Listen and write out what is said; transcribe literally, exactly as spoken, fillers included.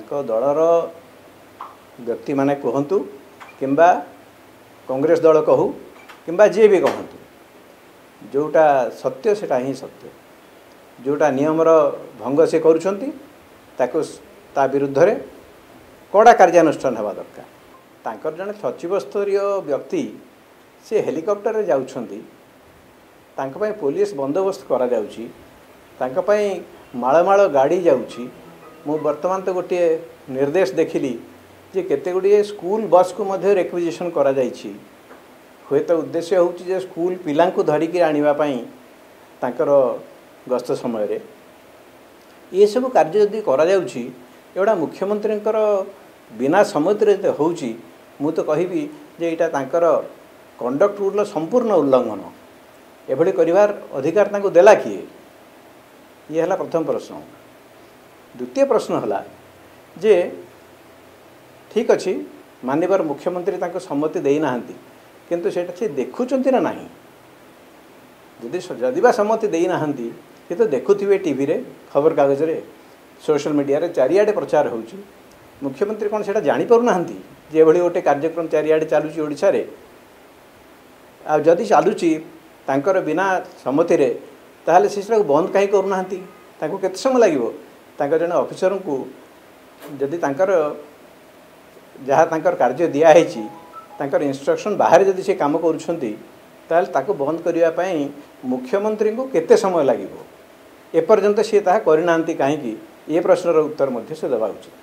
दलर व्यक्ति माने कहतु किंबा कांग्रेस दल कहू किंबा जी भी कहतु जोटा सत्य सेटा ही सत्य जोटा नियमर भंग से करुँच ता विरुद्ध रे कड़ा कार्यानुष्ठान होगा दरकार। तांकर जने सचिव स्तरीय व्यक्ति से हेलिकॉप्टर रे जाउछंती तांक पई पुलिस बंदोबस्त करा जाउची तांक पई माळमाळ गाड़ी जाउची। मु वर्तमान तो गोटे निर्देश देखिली जे केते गुडी स्कूल बस को मध्य रिक्विजिशन करा जाईची होयतो उद्देश्य होउची जे स्कूल पिलांकु धरिकी आनिबा पई तांकर गस्त समय रे ये सब कार्य जदि करा जाउची एवडा मुख्यमंत्रींकर बिना सम्मति रे होउची मु तो कहिबी जे एटा तांकर कंडक्ट रूल संपूर्ण उल्लंघन एभली करिवार अधिकार तांको देला किए। ये हला प्रथम प्रश्न। द्वितीय प्रश्न हला जे ठीक अछि माननीय मुख्यमंत्री तांको सम्मति देई नाहंती किंतु सेटा से देखुचंती ना नाही जदि जदि बा सम्मति देई नाहंती ये तो देखुथिबे टीवी रे खबर कागज रे सोशल मीडिया रे चारियाडे प्रचार होउची मुख्यमंत्री कौन से जानी पारु नाहंती जे भली गोटे कार्यक्रम चारियाडे चालुची ओडिसा रे आ जदि चालुची तांकर बिना सम्मति रे ताहले सिस्टम को बंद कहीं करू नाहंती तांको केते समय लागिवो तांकर जने ऑफिसर को जदि तांकर जहा तांकर कार्य दिया हैची तांकर इंस्ट्रक्शन बाहर जदि से काम करूछंती ताहले ताको बंद करिया पई मुख्यमंत्री को केते समय लागिवो एपर्यंत से ताहा करि नाहंती काहे कि ये प्रश्नर उत्तर मध्ये से देबा उचित।